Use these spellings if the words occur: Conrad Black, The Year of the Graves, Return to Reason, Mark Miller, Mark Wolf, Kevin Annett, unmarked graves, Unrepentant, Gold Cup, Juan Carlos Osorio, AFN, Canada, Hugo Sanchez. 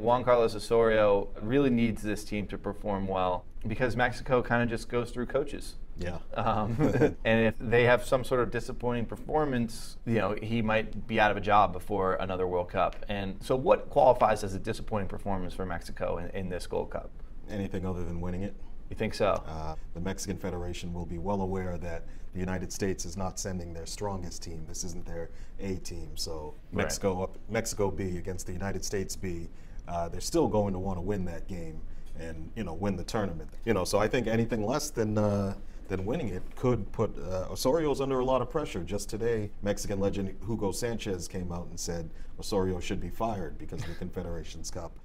Juan Carlos Osorio really needs this team to perform well because Mexico kind of just goes through coaches. Yeah. And if they have some sort of disappointing performance, you know, he might be out of a job before another World Cup. And so what qualifies as a disappointing performance for Mexico in this Gold Cup? Anything other than winning it. You think so? The Mexican Federation will be well aware that the United States is not sending their strongest team. This isn't their A team. So Mexico B against the United States B, they're still going to want to win that game and, you know, win the tournament. You know, so I think anything less than winning it could put Osorio's under a lot of pressure. Just today, Mexican legend Hugo Sanchez came out and said Osorio should be fired because of the Confederations Cup.